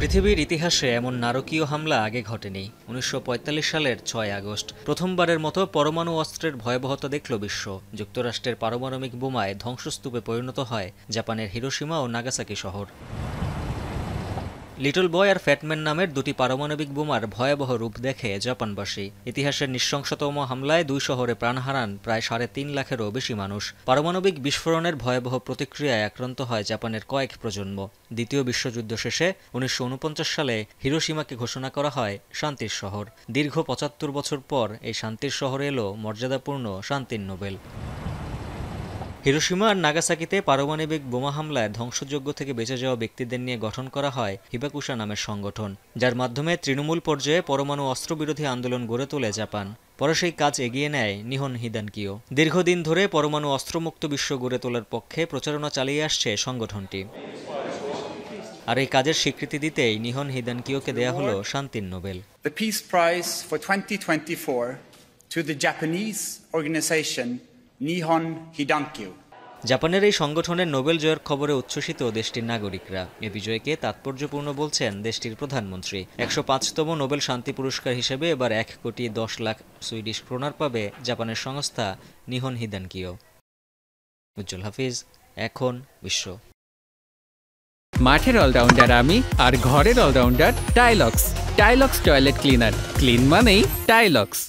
পৃথিবীর ইতিহাসে এমন নারকীয় হামলা আগে ঘটেনি। ১৯৪৫ সালের ৬ আগস্ট প্রথমবারের মতো পরমাণু অস্ত্রের ভয়াবহতা দেখল বিশ্ব। যুক্তরাষ্ট্রের পারমাণবিক বোমায় ধ্বংসস্তূপে পরিণত হয় জাপানের হিরোশিমা ও নাগাসাকি শহর। লিটল বয় আর ফ্যাটম্যান নামের দুটি পারমাণবিক বোমার ভয়াবহ রূপ দেখে জাপানবাসী। ইতিহাসের নৃশংসতম হামলায় দুই শহরে প্রাণ হারান প্রায় ৩.৫ লাখেরও বেশি মানুষ। পারমাণবিক বিস্ফোরণের ভয়াবহ প্রতিক্রিয়ায় আক্রান্ত হয় জাপানের কয়েক প্রজন্ম। দ্বিতীয় বিশ্বযুদ্ধ শেষে ১৯৪৯ সালে হিরোশিমাকে ঘোষণা করা হয় শান্তির শহর। দীর্ঘ ৭৫ বছর পর এই শান্তির শহরে এলো মর্যাদাপূর্ণ শান্তির নোবেল। হিরোশিমা আর নাগাসাকিতে পারমাণবিক বোমা হামলায় ধ্বংসযোগ্য থেকে বেঁচে যাওয়া ব্যক্তিদের নিয়ে গঠন করা হয় হিবাকুশা নামের সংগঠন, যার মাধ্যমে তৃণমূল পর্যায়ে পরমাণু অস্ত্রবিরোধী আন্দোলন গড়ে তোলে জাপান। পরে সেই কাজ এগিয়ে নেয় নিহন হিদানকিও। দীর্ঘদিন ধরে পরমাণু অস্ত্রমুক্ত বিশ্ব গড়ে তোলার পক্ষে প্রচারণা চালিয়ে আসছে সংগঠনটি। আর এই কাজের স্বীকৃতি দিতেই নিহন হিদানকিওকে দেয়া হলো শান্তির Nobel. The Peace Prize for 2024 to the Japanese organization Nihon Hidankyo. জাপানের এই সংগঠনের নোবেল জয়ের খবরে উচ্ছ্বসিত দেশটির নাগরিকরা। এ বিজয়কে তাৎপর্যপূর্ণ বলছেন দেশটির প্রধানমন্ত্রী। ১০৫তম নোবেল শান্তি পুরস্কার হিসেবে এবার ১,১০,০০,০০০ সুইডিশ ক্রোনার পাবে জাপানের সংস্থা নিহন হিদানকিও। উজ্জ্বল হাফিজ, এখন বিশ্ব। মাঠের অলরাউন্ডার আমি আর ঘরের অলরাউন্ডার ডায়লক্স। ডায়লক্স টয়লেট ক্লিনার, ক্লিন মানেই ডায়লক্স।